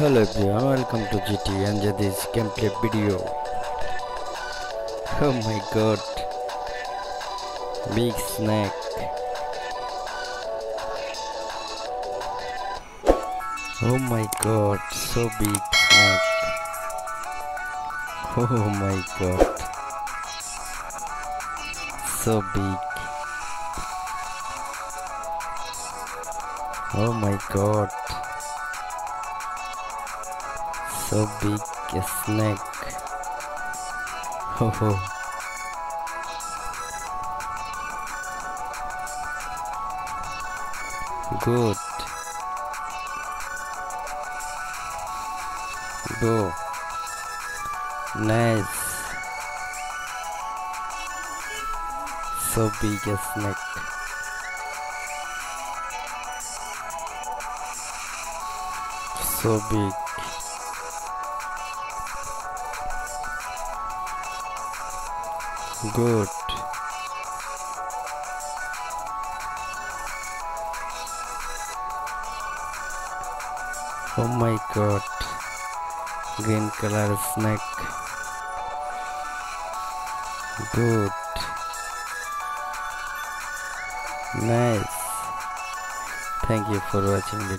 Hello everyone, welcome to GTA and this gameplay video. Oh my god, big snake. Oh my god, so big snake. Oh my god, so big. Oh my god, so big a snake. Oh, good. Go. Nice. So big a snake. So big. Good. Oh my god, green color snake. Good. Nice. Thank you for watching the